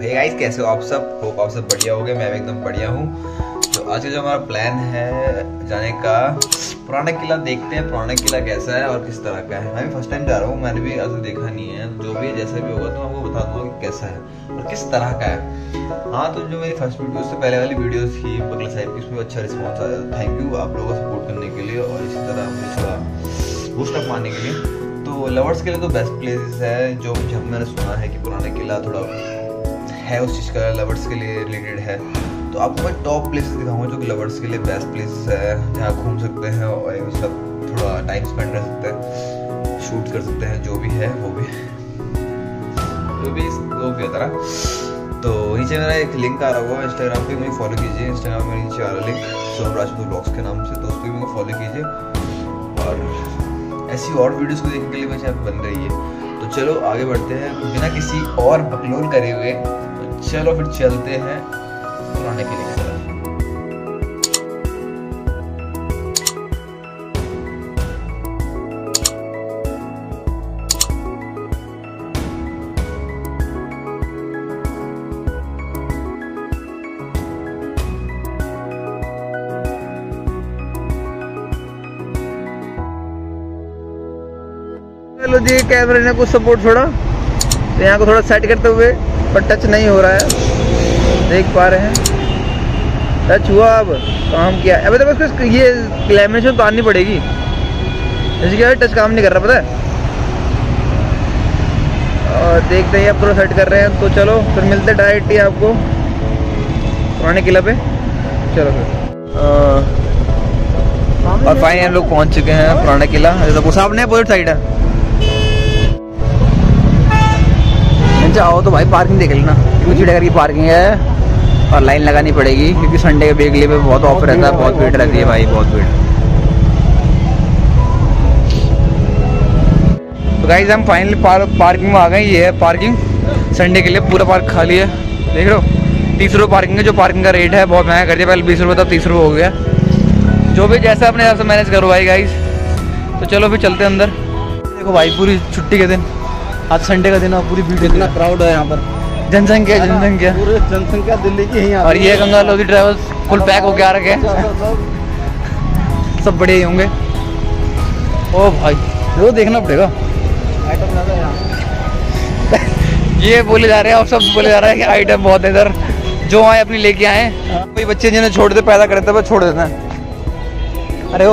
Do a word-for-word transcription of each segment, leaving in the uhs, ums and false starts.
Hey guys, कैसे हो आप सब? होप आप सब बढ़िया हो गए। मैं भी एकदम बढ़िया हूँ। तो आज का जो हमारा प्लान है जाने का, पुराना किला देखते हैं। पुराना किला कैसा है और किस तरह का है। मैं भी फर्स्ट टाइम जा रहा हूँ, मैंने भी आज तक देखा नहीं है। जो भी जैसे भी होगा तो आपको बता दूँगा कि कैसा है और किस तरह का है। हाँ, तो जो मेरी फर्स्ट वीडियो, उससे पहले वाली वीडियो थी बगला साहिब की, उसमें अच्छा रिस्पॉन्स आया। थैंक यू आप लोगों को सपोर्ट करने के लिए और इसी तरह मुझे थोड़ा बूस्ट अप पाने के लिए। तो लवर्स के लिए तो बेस्ट प्लेसेस है। जो जब मैंने सुना है कि पुराना किला थोड़ा है उस चीज़ का, लवर्स के लिए रिलेटेड है, तो आपको मैं टॉप प्लेसेस दिखाऊंगा जो कि लवर्स के लिए बेस्ट प्लेसेस है, जहाँ घूम सकते हैं और सब थोड़ा टाइम स्पेंड कर सकते हैं, शूट कर सकते हैं, जो भी है वो भी जो भी वो भी तरह। तो नीचे मेरा एक लिंक आ रहा होगा इंस्टाग्राम पर, मुझे फॉलो कीजिए। इंस्टाग्राम पर नीचे आ रहा लिंक सोम राजपूत ब्लॉग्स के नाम से, तो उसको भी मुझे फॉलो कीजिए। और ऐसी और वीडियोस को देखने के लिए मेरे चैनल बन रही है। तो चलो आगे बढ़ते हैं बिना किसी और बकलोल करे हुए। तो चलो फिर चलते हैं पुराने किले की तरफ। चलो जी, कैमरे ने कुछ सपोर्ट छोड़ा तो यहाँ को थोड़ा सेट करते हुए, पर टच नहीं हो रहा है। देख पा रहे हैं टच हुआ, अब काम किया। अब तो बस ये लैमिनेशन तो आनी पड़ेगी, जैसे क्या टच काम नहीं कर रहा, पता है। और देखते हैं अब थोड़ा सेट कर रहे हैं। तो चलो फिर मिलते हैं डायरेक्ट ही आपको पुराने किला पे। चलो फिर। और फाइन हम लोग पहुँच चुके हैं पुराना किला। सामने अपोजिट साइड है। आओ तो भाई पार्किंग देख लेना, कुछ जगह की पार्किंग है और लाइन लगानी पड़ेगी क्योंकि संडे के बेगले पे बहुत ऑफ रहता है। बहुत भीड़ रहती है भाई, बहुत भीड़। तो गाइस हम फाइनली पार, पार्किंग में आ गए। ये है पार्किंग संडे के लिए, पूरा पार्क खाली है। देख लो तीस रुपये पार्किंग है, जो पार्किंग का रेट है बहुत महंगा कर दिया। पहले बीस रुपये था, तीस रुपये हो गया। जो भी जैसा अपने हिसाब से मैनेज करो भाई गाइस। तो चलो फिर चलते हैं अंदर। देखो भाई पूरी छुट्टी के दिन, आज संडे का दिन और पूरी भीड़, इतना क्राउड है यहाँ पर। जनसंख्या जनसंख्या पूरे जनसंख्या दिल्ली की है। और ये Ganga Lodhi travels full pack होके आ रखे हैं, सब बड़े ही होंगे। ओ भाई वो देखना पड़ेगा आइटम ज़्यादा है यहाँ। ये बोले जा रहे हैं और सब बोले जा रहे हैं कि आइटम बहुत है इधर। जो आए अपनी लेके आए। कोई बच्चे जिन्हें छोड़ दे, पैदा करते हैं, छोड़ देते हैं। अरे ओ,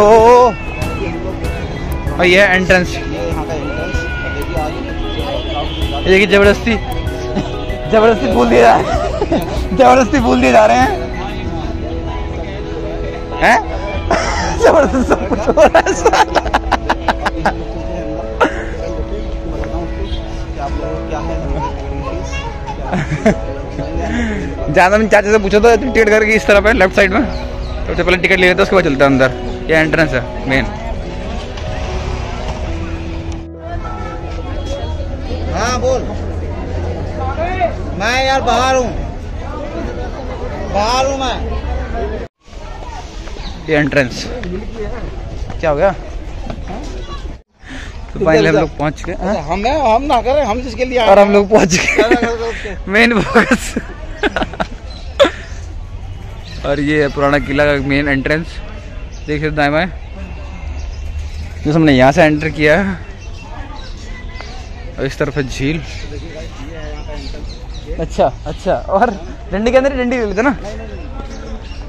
और ये एंट्रेंस ये जबरदस्ती जबरदस्ती भूल दिया जबरदस्ती भूल दिए जा रहे हैं हैं जबरदस्ती सब कुछ हो रहा है। ज्यादा मैं चाचा से पूछा था, टिकट करके इस तरह पे लेफ्ट साइड में सबसे पहले टिकट ले लेते हैं, उसके बाद चलता है अंदर। ये एंट्रेंस है मेन। हाँ बोल, मैं यार बाहर हूँ बाहर हूँ मैं। ये एंट्रेंस क्या हो गया? तो फाइनली हम लोग पहुँच गए। हम है हम ना करें, हम जिसके लिए आए और हम लोग पहुँच गए मेन फोकस। और ये है पुराना किला का मेन एंट्रेंस, देख सकते हैं मैं। जो हमने यहाँ से एंटर किया है और इस तरफ है झील। अच्छा अच्छा। और डंडी के अंदर डंडी ले लेता ना,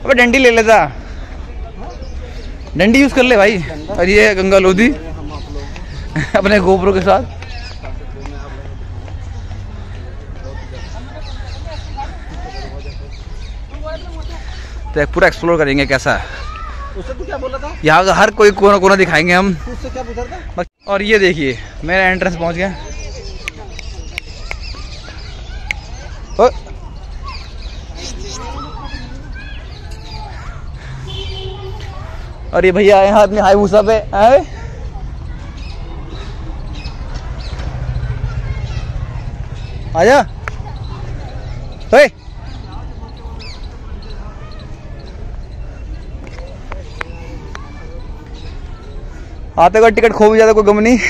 अबे डंडी ले लेता, डंडी यूज कर ले भाई। और ये गंगा लोधी अपने गोप्रो के साथ। तो एक पूरा एक्सप्लोर करेंगे कैसा है। उससे तू क्या बोला था? यहाँ का हर कोई कोना कोना दिखाएंगे हम। उससे क्या पूछा था? और ये देखिए मेरा एंट्रेंस पहुँच गया। और ये भैया आए हाथ में हाई भूसा पे आए। आजा ओए, आते का टिकट खो भी जाता कोई गम नहीं। उस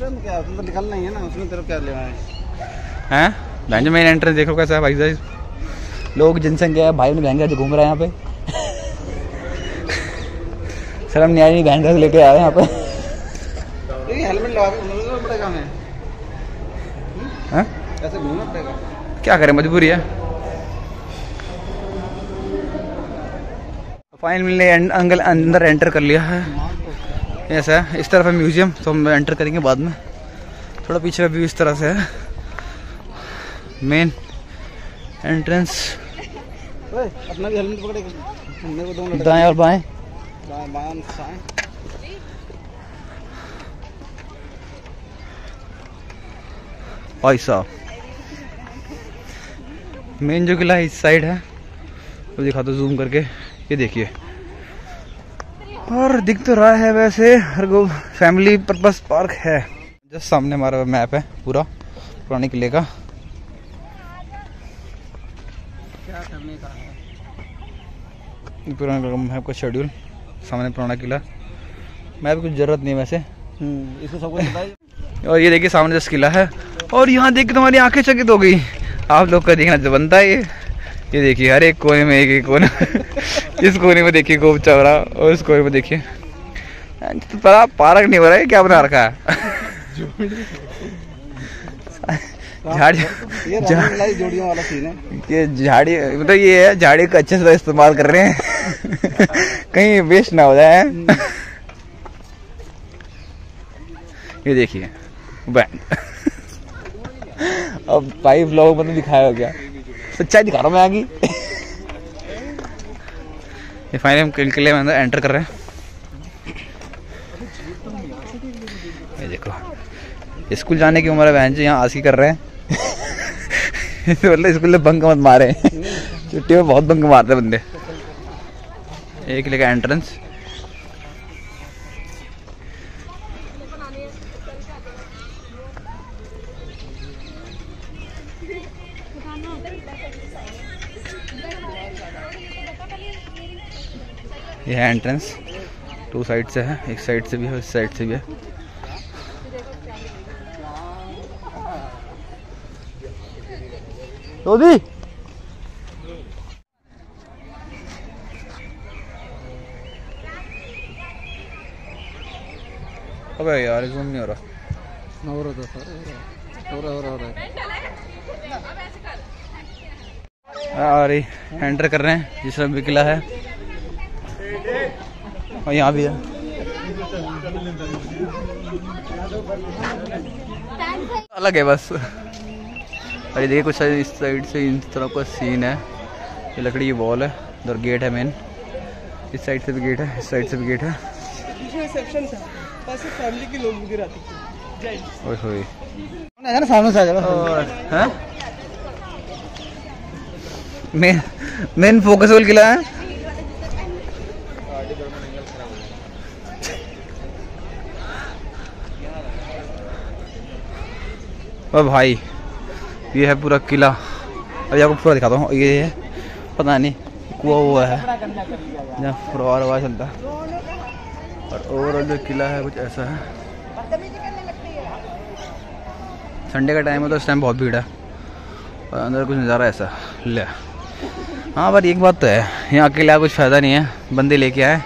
टाइम क्या मतलब निकलना ही है ना, उसमें तेरा क्या लेना है? हैं बैंक मेन एंट्रेंस देखो कैसा है भाई साहब, लोग जनसंख्या भाई ने भैंस घूम रहा है यहाँ पे। सर हम न्याय भैंस लेके आ रहे हैं यहाँ पे। हेलमेट लगा के घूमना पड़ेगा हमें, ऐसे घूमना पड़ेगा, क्या करें मजबूरी है। फाइनली अंकल अंदर एंटर कर लिया है। ऐसा है, इस तरफ है म्यूजियम, तो हम एंटर करेंगे बाद में। थोड़ा पीछे का व्यू इस तरह से है, मेन एंट्रेंस। अपना भी हेलमेट पकड़े, दाएं और बाएं। भाई साहब मेन जो किला इस साइड है, तो दिखा दो जूम करके, ये देखिए। और दिख तो रहा है वैसे हर गो फैमिली पर्पस पार्क है। जस्ट सामने हमारा मैप है पूरा पुराने किले का। पुराना मैप का शेड्यूल, सामने पुराना किला। मैप कुछ जरूरत नहीं वैसे, इसको सब कुछ पता है। और ये देखिए सामने जस्ट किला है, और यहाँ देख के तुम्हारी आंखें चकित हो गई। आप लोग का देखना जो बनता है, ये ये देखिए हर एक कोने में एक एक कोना। इस कोने में देखिए गोप चौरा, और इस कोने में देखिए तो पार्क नहीं हो रहा है, क्या बना रखा है। ये झाड़ी मतलब ये है, झाड़ी का अच्छे से इस्तेमाल कर रहे हैं। कहीं वेस्ट ना हो जाए। ये देखिए अब पाइप लोगों मतलब दिखाया गया, सच्चाई दिखा रहा हूँ मैं आगे। ये फाइनली हम किले में अंदर एंटर कर रहे हैं। ये देखो स्कूल जाने की उम्र है बहन जी, यहाँ आशी कर रहे हैं। मतलब स्कूल में बंक मत मारे, छुट्टी में बहुत बंक मारते बंदे। ये किले का एंट्रेंस, ये है एंट्रेंस। टू साइड से है, एक साइड से भी है, इस साइड से भी है। लोधी अबे यार ज़ूम नहीं हो रहा, हो रहा हो रहा हो रहा। और एंटर कर रहे हैं जिसमें भी किला है, और यहाँ भी है। अलग है बस। अरे देखिए कुछ इस साइड से इन तरफ का सीन है। ये लकड़ी की वॉल है, उधर गेट है मेन। इस साइड से भी गेट है, इस साइड से भी गेट है। रिसेप्शन था, फैमिली के लोग भी रहते थे। ओए होए है ना, सामने से आ जाएगा। और हैं मेन मेन फोकस वाला किला है। और भाई ये है पूरा किला। अभी आपको पूरा दिखाता हूँ। ये है पता नहीं कुआ हुआ है जहाँ फुरवार हुआ चलता। और ओवरऑल जो किला है कुछ ऐसा है। संडे का टाइम है तो इस टाइम बहुत भीड़ है, और अंदर कुछ नज़ारा ऐसा ले। हाँ पर एक बात तो है, यहाँ किला कुछ फ़ायदा नहीं है, बंदे लेके आए।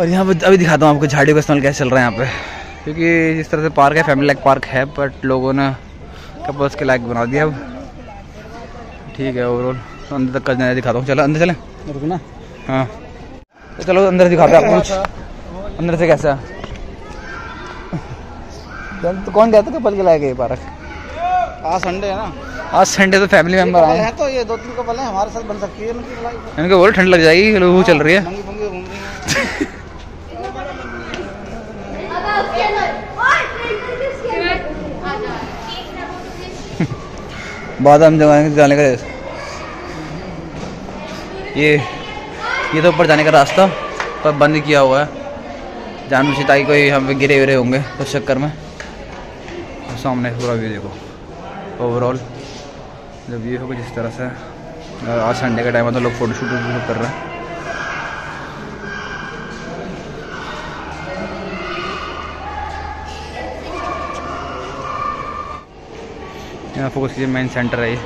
और यहाँ पर अभी दिखाता हूँ आपको झाड़ियों का इस्तेमाल कैसे चल रहा है यहाँ पे, क्योंकि जिस तरह से पार्क है फैमिली लाइक पार्क है, बट लोगों ने कपल्स के लायक बना दिया अब। ठीक है ओवरऑल अंदर तक का नज़ारा दिखाता हूँ। चलो अंदर चलें, रुकना। हाँ तो चलो अंदर दिखाते हैं आपको कुछ अंदर से कैसा। तो कौन गया था कपल के लायक ये पार्क? आज संडे है ना, आज संडे तो फैमिली मेम्बर आए हैं, तो ये दो तीन कपल हैं हमारे साथ बन सकती है। इनको बोलो ठंड लग जाएगी, लू चल रही है। बाद हम जाने का ये ये तो ऊपर जाने का रास्ता पर बंद किया हुआ है, जानबूझ ताकि कोई हम गिरे विरे होंगे उस चक्कर में। तो सामने पूरा व्यू देखो, ओवरऑल जब व्यू हो कुछ इस तरह से। आज संडे का टाइम है तो लोग फोटोशूट कर रहे हैं। यहाँ फोकस कीजिए, मेन सेंटर है ये।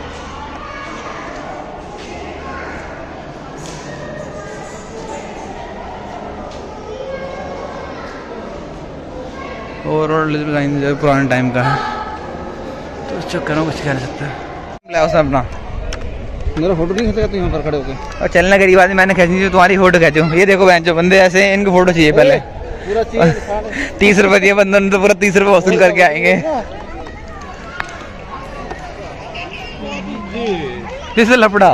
ओवरऑल डिजाइन जो है पुराने टाइम का है, तो चक्कर में कुछ कर सकता है अपना। मेरा फोटो नहीं खींचेगा तो यहाँ पर खड़े होकर, और चलना गरीब आदमी, मैंने खींचनी थी तुम्हारी फोटो खींचो। ये देखो बहन जो बंदे ऐसे हैं, इनको फोटो चाहिए पहले। तीस रुपये दिए बंदों ने तो पूरा तीस रुपये वसूल करके आएंगे। तीस लपड़ा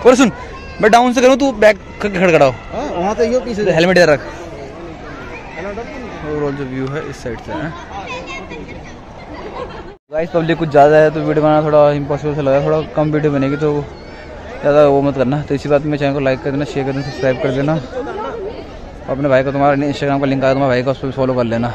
और सुन, मैं डाउन से करूँ, तू बैक खड़खड़ाओ वहाँ तो, ये पीछे हेलमेट रख। ओवरऑल जो व्यू है इस साइड से है। गाइस पब्लिक कुछ ज़्यादा है तो वीडियो बनाना थोड़ा इम्पॉसिबल से लगा, थोड़ा कम वीडियो बनेगी तो ज़्यादा वो मत करना। तो इसी बात में चैनल को लाइक कर देना, शेयर कर देना, सब्सक्राइब कर देना। अपने भाई को तुम्हारा इंस्टाग्राम का लिंक आया, तुम्हारे भाई का उस पर फॉलो कर लेना।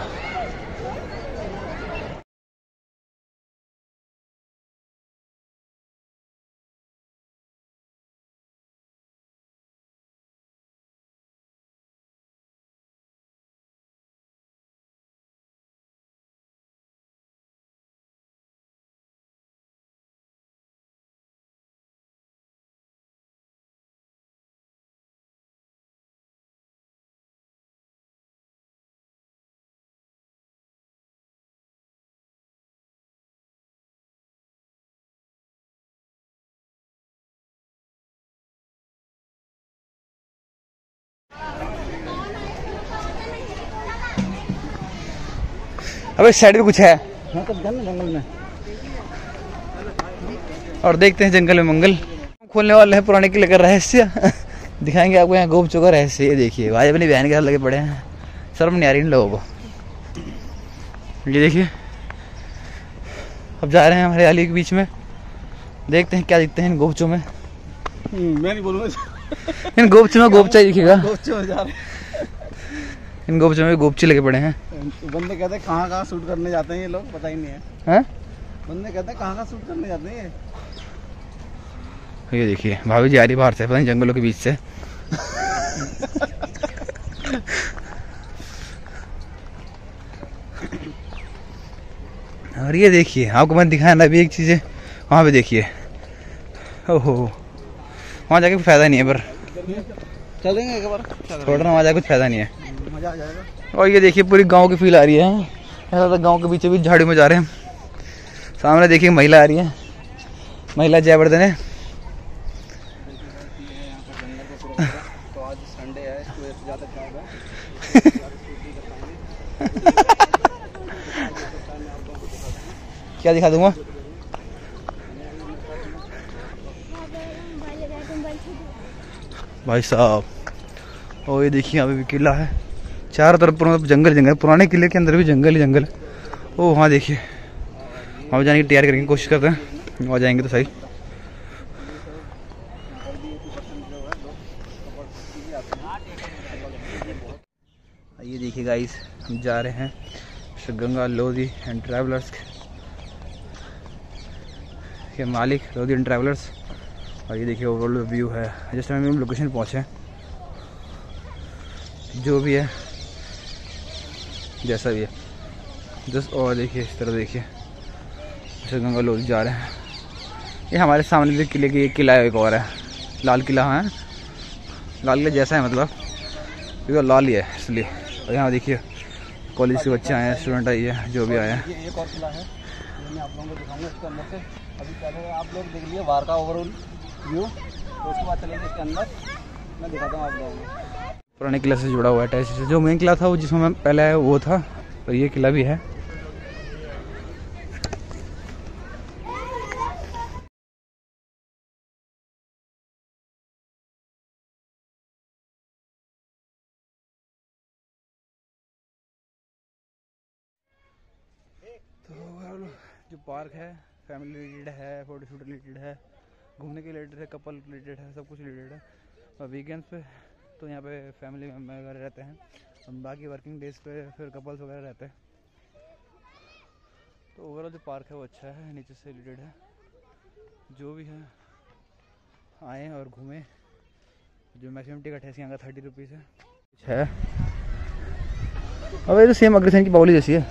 अब इस साइड भी कुछ है जंगल में, और देखते हैं जंगल में मंगल। खोलने वाले हैं पुराने किले का रहस्य। दिखाएंगे आपको यहाँ गोप चुका रहस्य। ये देखिए भाई अपनी बहन के साथ लगे पड़े हैं, शर्म नहीं आ रही इन लोगों को। ये देखिए अब जा रहे हैं हमारे हरियाली के बीच में, देखते हैं क्या दिखते हैं इन गोपचों में। मैं नहीं बोलूँगा इन गोपचों में गोपचा ही दिखेगा। इन गोपचों में गोपचे लगे पड़े हैं। बंदे कहते हैं कहाँ कहाँ शूट करने जाते हैं ये लोग, पता ही नहीं है, है? बंदे कहते हैं कहाँ कहाँ शूट करने जाते हैं ये। ये देखिए भाभी जी आ रही बाहर से, पता नहीं जंगलों के बीच से। और ये देखिए आपको मैं दिखाया ना अभी एक चीज़ है, वहाँ पे देखिए। ओहो वहाँ जाके फायदा नहीं है, पर चलेंगे एक बार थोड़ा ना, वहाँ जाके कुछ फायदा नहीं है, मजा आ जाएगा। और ये देखिए पूरी गांव की फील आ रही है, ऐसा गांव के बीचों बीच झाड़ी में जा रहे हैं। सामने देखिए महिला आ रही है, महिला जयवर्धन है। क्या दिखा दूंगा, भाई साहब। और ये देखिए यहाँ पे भी किला है, चारों तरफ जंगल जंगल, पुराने किले के अंदर भी जंगल ही जंगल। ओह वहाँ देखिए, वहाँ जाने की तैयारी करने की कोशिश करते हैं, वहाँ जाएंगे तो सही। ये देखिए गाइस हम जा रहे हैं श्री गंगा लोधी एंड ट्रैवलर्स के मालिक, लोधी एंड ट्रैवलर्स। और ये देखिए ओवरऑल व्यू है। जिस टाइम हम लोकेशन पहुँचे जो भी है जैसा भी है दस। और देखिए इस तरह देखिए श्री गंगा लोग जा रहे हैं। ये हमारे सामने जो किले की एक किला है, एक और है लाल किला है, लाल किला जैसा है मतलब, क्योंकि लाल ही है इसलिए। और यहाँ देखिए कॉलेज के बच्चे आए हैं, स्टूडेंट आई है, जो भी आए हैं। ये एक और किला है, मैं आप लोगों को दिखाऊंगा इसके अंदर से। अभी पहले आप लोग देख लिए बाहर का ओवरऑल व्यू, उसके बाद चलेंगे इसके अंदर, मैं दिखाता हूँ आप लोगों को। पुराने किला से जुड़ा हुआ है अटैच से, जो मेन किला था वो जिसमें मैं पहले आया वो था, और ये किला भी है। तो जो पार्क है फैमिली रिलेटेड है, फोटोशूट रिलेटेड है, घूमने के रिलेटेड है, कपल रिलेटेड है, सब कुछ रिलेटेड है। और वीकेंड्स पे तो यहाँ पे फैमिली मेम्बर वगैरह रहते हैं, हम बाकी वर्किंग डेज पे फिर कपल्स वगैरह रहते हैं। तो ओवरऑल जो पार्क है वो अच्छा है, नेचर से रिलेटेड है, जो भी है आए और घूमें। जो मैक्सिमम टिकट है इसकी यहाँ का थर्टी रुपीज़ है। अब ये तो सेम अग्रसेन की बावली जैसी है,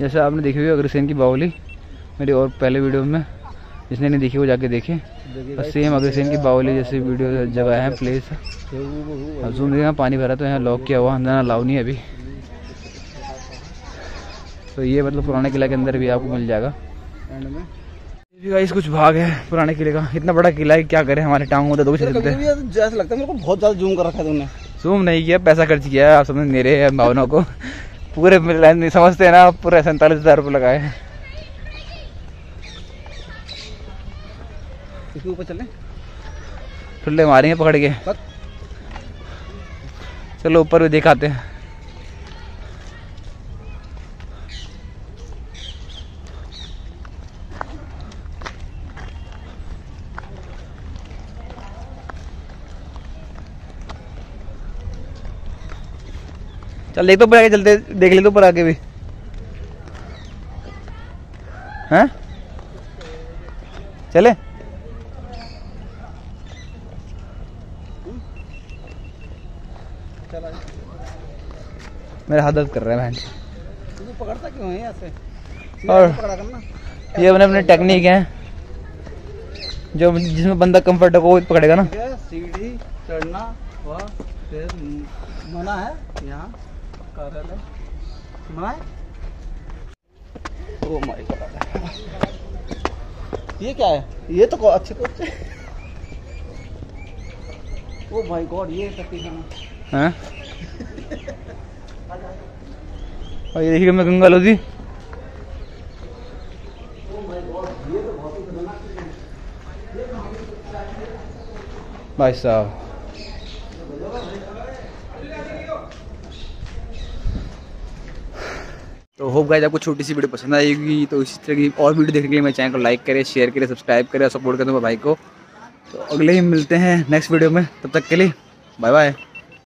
जैसे आपने देखी हुई अग्रसेन की बावली मेरी और पहले वीडियो में, जिसने नहीं देखी वो जाके देखे। सेम अग्रसेन की बावली जैसी वीडियो जगह है, प्लेस है। अब जूम देखा पानी भरा तो यहाँ लॉक किया हुआ, अंदर ना अलाउ नहीं है अभी। तो ये मतलब पुराने किला के अंदर भी आपको मिल जाएगा। गाइस कुछ भाग है पुराने किले का, इतना बड़ा किला है क्या करें, हमारे टांग होता दो चलते हैं। जैसा लगता है मेरे को बहुत ज्यादा जूम कर रखा है तुमने। जूम नहीं किया, पैसा खर्च किया है आप समझ मेरे भावनाओं को। पूरे नहीं समझते है ना, पूरे सैंतालीस हजार रुपये लगाए। इसके ऊपर चले ठुल्ले मारेंगे पकड़ के, चलो ऊपर भी दिखाते हैं। चल देख तो ऊपर आगे चलते, देख ले तो ऊपर आगे भी हैं। चले मेरा हाथ दर्द कर रहा है बहन। पकड़ता क्यों है ऐसे? और ये अपने अपने टेक्निक हैं जो जिसमें बंदा कंफर्ट हो पकड़ेगा ना। सीढ़ी चढ़ना व मना है यहाँ मना है। ओ माय गॉड ये क्या है? ये तो अच्छे अच्छे। ओ माय गॉड ये हैं। और ये देखिए मैं गंगा लो जी। भाई साहब तो होप गाइस आपको छोटी सी वीडियो पसंद आएगी। तो इसी तरह की और वीडियो देखने के लिए मेरे चैनल को लाइक करें, शेयर करें, सब्सक्राइब करें और सपोर्ट करें मेरे भाई को। तो अगले ही मिलते हैं नेक्स्ट वीडियो में, तब तक के लिए बाय बाय।